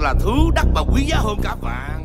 là thứ đắt và quý giá hơn cả vàng.